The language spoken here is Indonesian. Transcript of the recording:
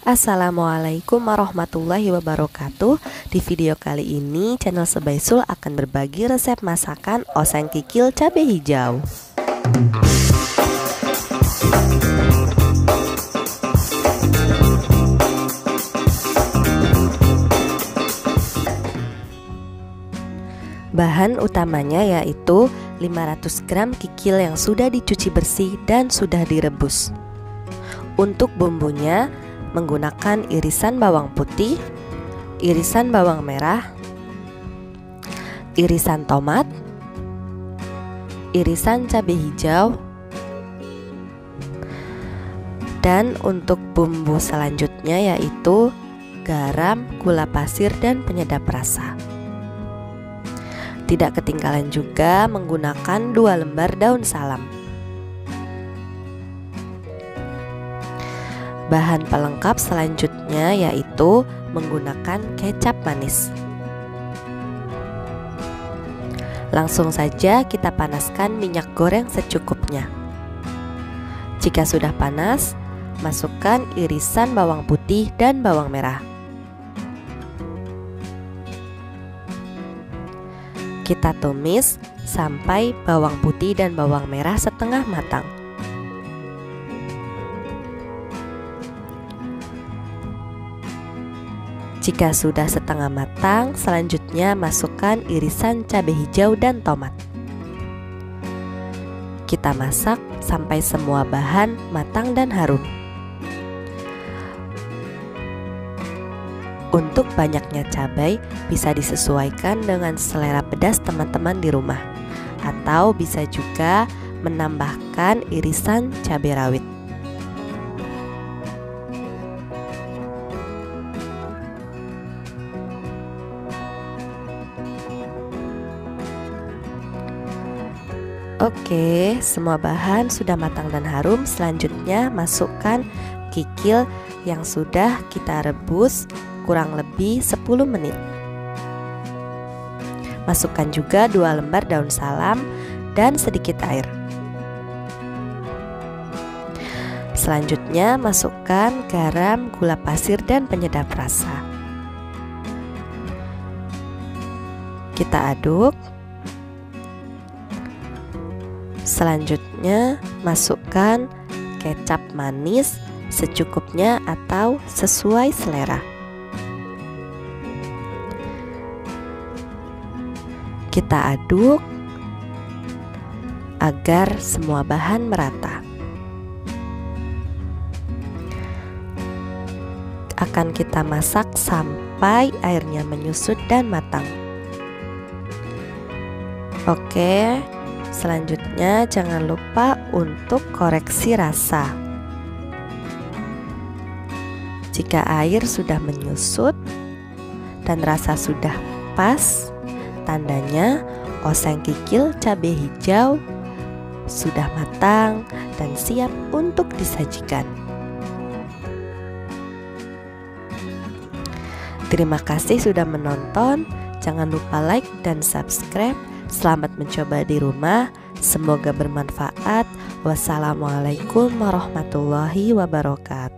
Assalamualaikum warahmatullahi wabarakatuh. Di video kali ini channel Sebay Sul akan berbagi resep masakan oseng kikil cabai hijau. Bahan utamanya yaitu 500 gram kikil yang sudah dicuci bersih dan sudah direbus. Untuk bumbunya menggunakan irisan bawang putih, irisan bawang merah, irisan tomat, irisan cabai hijau. Dan untuk bumbu selanjutnya yaitu garam, gula pasir, dan penyedap rasa. Tidak ketinggalan juga menggunakan 2 lembar daun salam. Bahan pelengkap selanjutnya yaitu menggunakan kecap manis. Langsung saja kita panaskan minyak goreng secukupnya. Jika sudah panas, masukkan irisan bawang putih dan bawang merah. Kita tumis sampai bawang putih dan bawang merah setengah matang. Jika sudah setengah matang, selanjutnya masukkan irisan cabai hijau dan tomat. Kita masak sampai semua bahan matang dan harum. Untuk banyaknya cabai bisa disesuaikan dengan selera pedas teman-teman di rumah, atau bisa juga menambahkan irisan cabai rawit. Oke, semua bahan sudah matang dan harum. Selanjutnya masukkan kikil yang sudah kita rebus kurang lebih 10 menit. Masukkan juga 2 lembar daun salam dan sedikit air. Selanjutnya masukkan garam, gula pasir, dan penyedap rasa. Kita aduk. Selanjutnya masukkan kecap manis secukupnya atau sesuai selera. Kita aduk agar semua bahan merata. Akan kita masak sampai airnya menyusut dan matang. Oke. Selanjutnya jangan lupa untuk koreksi rasa. Jika air sudah menyusut dan rasa sudah pas, tandanya oseng kikil cabai hijau sudah matang dan siap untuk disajikan. Terima kasih sudah menonton. Jangan lupa like dan subscribe. Selamat mencoba di rumah, semoga bermanfaat. Wassalamualaikum warahmatullahi wabarakatuh.